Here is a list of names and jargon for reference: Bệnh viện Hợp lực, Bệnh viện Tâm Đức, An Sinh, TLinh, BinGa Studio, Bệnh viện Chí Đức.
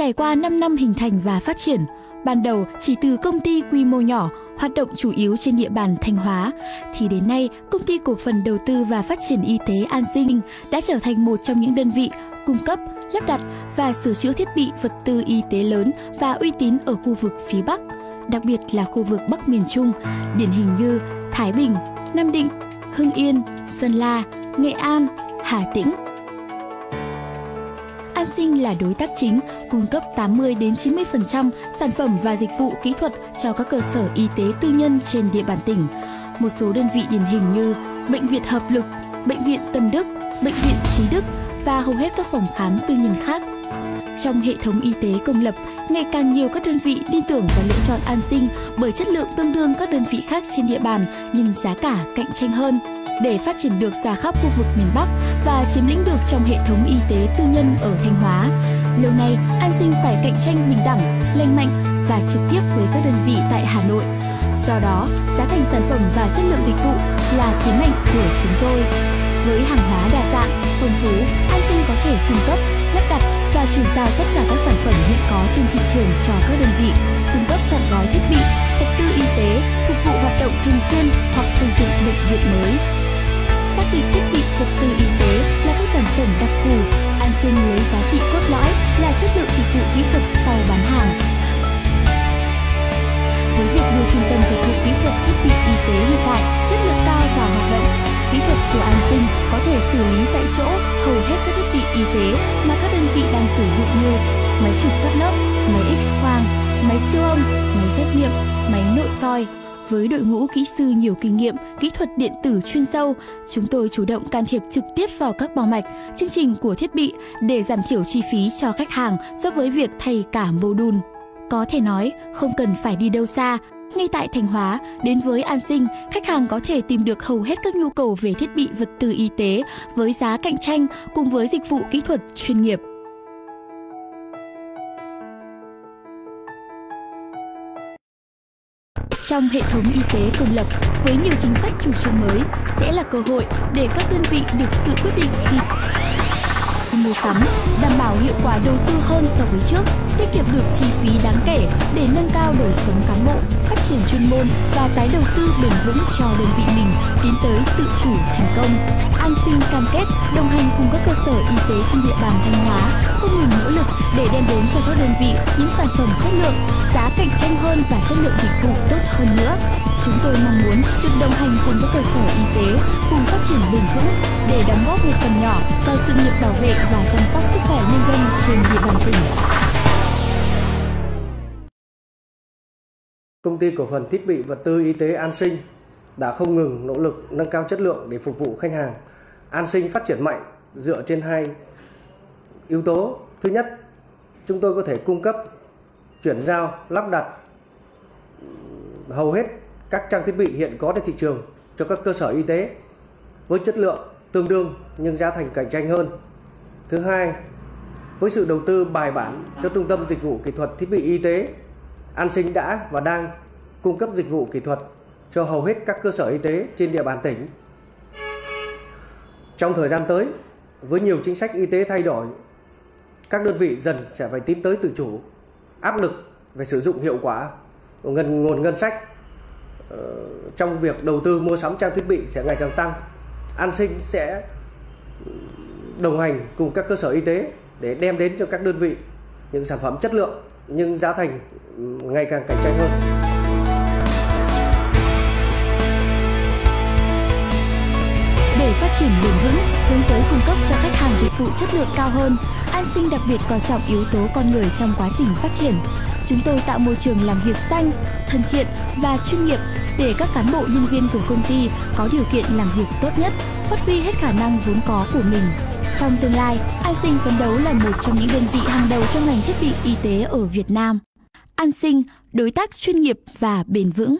Trải qua 5 năm hình thành và phát triển, ban đầu chỉ từ công ty quy mô nhỏ, hoạt động chủ yếu trên địa bàn Thanh Hóa, thì đến nay Công ty Cổ phần Đầu tư và Phát triển Y tế An Sinh đã trở thành một trong những đơn vị cung cấp, lắp đặt và sửa chữa thiết bị vật tư y tế lớn và uy tín ở khu vực phía Bắc, đặc biệt là khu vực Bắc miền Trung, điển hình như Thái Bình, Nam Định, Hưng Yên, Sơn La, Nghệ An, Hà Tĩnh. An Sinh là đối tác chính, cung cấp 80-90% sản phẩm và dịch vụ kỹ thuật cho các cơ sở y tế tư nhân trên địa bàn tỉnh. Một số đơn vị điển hình như Bệnh viện Hợp lực, Bệnh viện Tâm Đức, Bệnh viện Chí Đức và hầu hết các phòng khám tư nhân khác. Trong hệ thống y tế công lập, ngày càng nhiều các đơn vị tin tưởng và lựa chọn An Sinh bởi chất lượng tương đương các đơn vị khác trên địa bàn nhưng giá cả cạnh tranh hơn. Để phát triển được ra khắp khu vực miền Bắc và chiếm lĩnh được trong hệ thống y tế tư nhân ở Thanh Hóa, lâu nay An Sinh phải cạnh tranh bình đẳng, lành mạnh và trực tiếp với các đơn vị tại Hà Nội. Do đó, giá thành sản phẩm và chất lượng dịch vụ là thế mạnh của chúng tôi. Với hàng hóa đa dạng, phong phú, An Sinh có thể cung cấp, lắp đặt và chuyển giao tất cả các sản phẩm hiện có trên thị trường cho các đơn vị, cung cấp trọn gói thiết bị, vật tư y tế, phục vụ hoạt động thường xuyên hoặc xây dựng bệnh viện mới. Xác định thiết bị vật tư y tế là các sản phẩm đặc thù, An Sinh lấy giá trị cốt lõi là chất lượng dịch vụ kỹ thuật sau bán hàng. Với việc đưa trung tâm dịch vụ kỹ thuật thiết bị y tế hiện đại, chất lượng cao và hoạt động, kỹ thuật của An Sinh có thể xử lý tại chỗ hầu hết các thiết bị y tế mà các đơn vị đang sử dụng như máy chụp cắt lớp, máy X-quang, máy siêu âm, máy xét nghiệm, máy nội soi. Với đội ngũ kỹ sư nhiều kinh nghiệm, kỹ thuật điện tử chuyên sâu, chúng tôi chủ động can thiệp trực tiếp vào các bao mạch, chương trình của thiết bị để giảm thiểu chi phí cho khách hàng so với việc thay cả mô đun. Có thể nói, không cần phải đi đâu xa, ngay tại Thanh Hóa, đến với An Sinh, khách hàng có thể tìm được hầu hết các nhu cầu về thiết bị vật tư y tế với giá cạnh tranh cùng với dịch vụ kỹ thuật chuyên nghiệp. Trong hệ thống y tế công lập, với nhiều chính sách chủ trương mới, sẽ là cơ hội để các đơn vị được tự quyết định khi mua sắm, đảm bảo hiệu quả đầu tư hơn so với trước, tiết kiệm được chi phí đáng kể để nâng cao đời sống cán bộ, phát triển chuyên môn và tái đầu tư bền vững cho đơn vị mình tiến tới tự chủ thành công. An Sinh cam kết đồng hành cùng các cơ sở y tế trên địa bàn Thanh Hóa, không ngừng nỗ lực để đem đến cho các đơn vị những sản phẩm chất lượng, giá cạnh tranh hơn và chất lượng dịch vụ tốt hơn nữa. Chúng tôi mong muốn được đồng hành cùng các cơ sở y tế cùng phát triển bền vững để đóng góp một phần nhỏ vào sự nghiệp bảo vệ và chăm sóc sức khỏe nhân dân trên địa bàn tỉnh. Công ty Cổ phần Thiết bị Vật tư Y tế An Sinh đã không ngừng nỗ lực nâng cao chất lượng để phục vụ khách hàng. An Sinh phát triển mạnh dựa trên hai yếu tố. Thứ nhất, chúng tôi có thể cung cấp, chuyển giao, lắp đặt hầu hết các trang thiết bị hiện có trên thị trường cho các cơ sở y tế với chất lượng tương đương nhưng giá thành cạnh tranh hơn. Thứ hai, với sự đầu tư bài bản cho trung tâm dịch vụ kỹ thuật thiết bị y tế, An Sinh đã và đang cung cấp dịch vụ kỹ thuật cho hầu hết các cơ sở y tế trên địa bàn tỉnh. Trong thời gian tới, với nhiều chính sách y tế thay đổi, các đơn vị dần sẽ phải tiến tới tự chủ, áp lực về sử dụng hiệu quả nguồn ngân sách trong việc đầu tư mua sắm trang thiết bị sẽ ngày càng tăng. An Sinh sẽ đồng hành cùng các cơ sở y tế để đem đến cho các đơn vị những sản phẩm chất lượng nhưng giá thành ngày càng cạnh tranh hơn. Để phát triển bền vững, hướng tới cung cấp cho khách hàng dịch vụ chất lượng cao hơn, An Sinh đặc biệt coi trọng yếu tố con người trong quá trình phát triển. Chúng tôi tạo môi trường làm việc xanh, thân thiện và chuyên nghiệp để các cán bộ nhân viên của công ty có điều kiện làm việc tốt nhất, phát huy hết khả năng vốn có của mình. Trong tương lai, An Sinh phấn đấu là một trong những đơn vị hàng đầu trong ngành thiết bị y tế ở Việt Nam. An Sinh, đối tác chuyên nghiệp và bền vững.